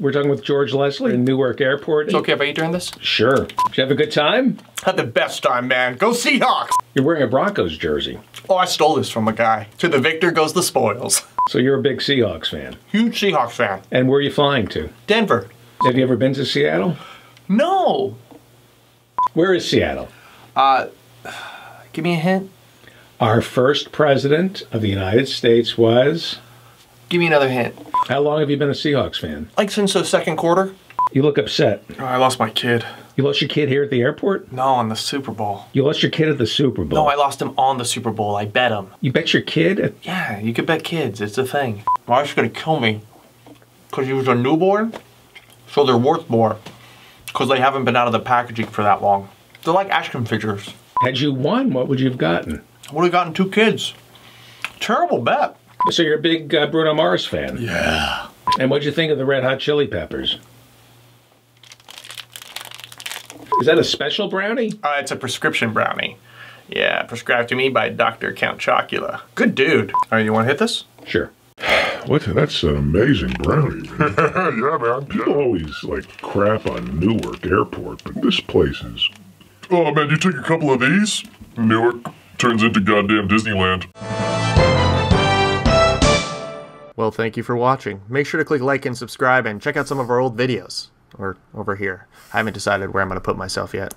We're talking with George Lesley in Newark Airport. It's okay if I eat during this? Sure. Did you have a good time? Had the best time, man. Go Seahawks! You're wearing a Broncos jersey. Oh, I stole this from a guy. To the victor goes the spoils. So you're a big Seahawks fan? Huge Seahawks fan. And where are you flying to? Denver. Have you ever been to Seattle? No. Where is Seattle? Give me a hint. Our first president of the United States was... Give me another hint. How long have you been a Seahawks fan? Like since the second quarter. You look upset. Oh, I lost my kid. You lost your kid here at the airport? No, on the Super Bowl. You lost your kid at the Super Bowl? No, I lost him on the Super Bowl. I bet him. You bet your kid? Yeah, you could bet kids. It's a thing. My wife's gonna kill me. Because he was a newborn, so they're worth more. Because they haven't been out of the packaging for that long. They're like action figures. Had you won, what would you have gotten? I would have gotten 2 kids. Terrible bet. So you're a big Bruno Mars fan? Yeah. And what'd you think of the Red Hot Chili Peppers? Is that a special brownie? It's a prescription brownie. Yeah, prescribed to me by Dr. Count Chocula. Good dude. All right, you want to hit this? Sure. What? That's an amazing brownie, man. Yeah, man. People always, like, crap on Newark Airport, but this place is... Oh, man, you take a couple of these? Newark turns into goddamn Disneyland. Well, thank you for watching. Make sure to click like and subscribe and check out some of our old videos. Or over here. I haven't decided where I'm going to put myself yet.